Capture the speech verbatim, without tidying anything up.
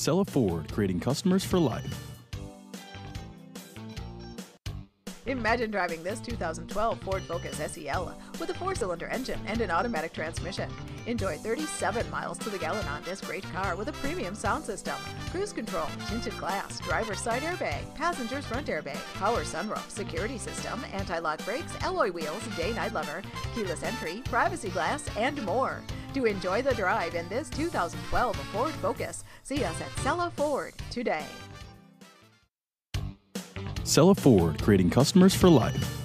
Cella Ford, creating customers for life. Imagine driving this two thousand twelve Ford Focus S E L with a four-cylinder engine and an automatic transmission. Enjoy thirty-seven miles to the gallon on this great car with a premium sound system, cruise control, tinted glass, driver's side airbag, passenger's front airbag, power sunroof, security system, anti-lock brakes, alloy wheels, day-night lever, keyless entry, privacy glass, and more. To enjoy the drive in this two thousand twelve Ford Focus, see us at Cella Ford today. Cella Ford, creating customers for life.